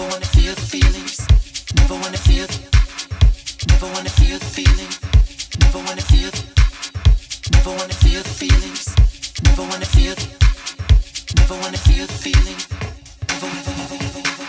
Never wanna feel the feelings. Never wanna feel. Never wanna feel the feeling. Never wanna feel. Never wanna feel the feelings. Never wanna feel. Never wanna feel the feeling. Never, never, never, never, never.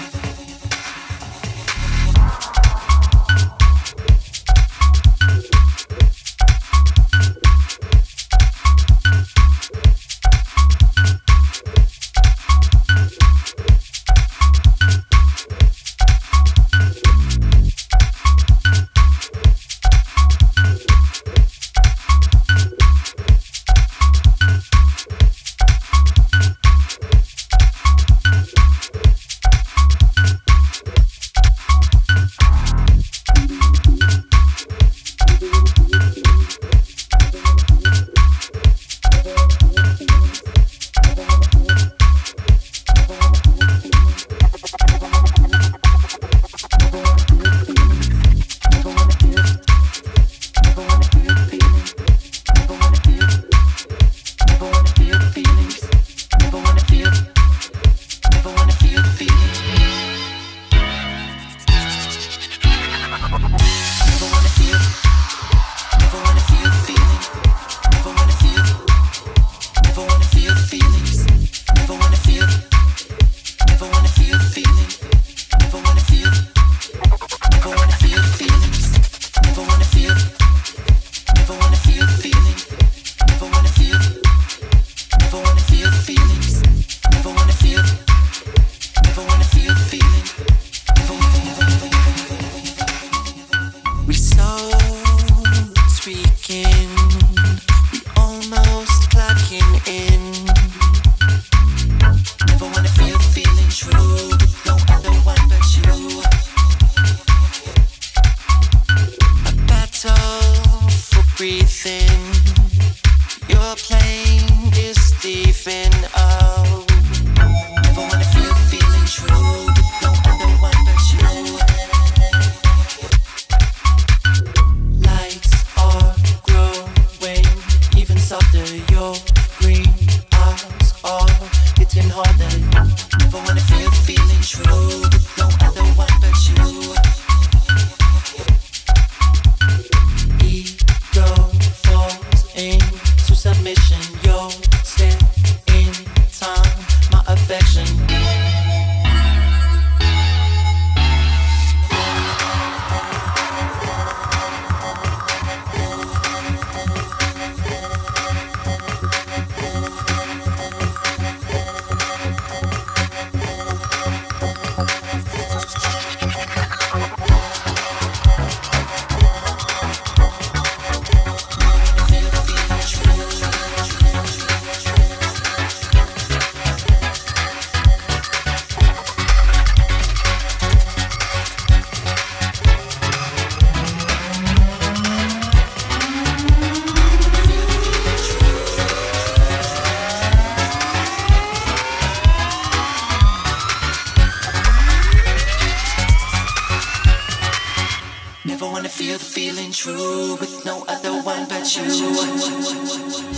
Never wanna feel the feeling true with no other one but you.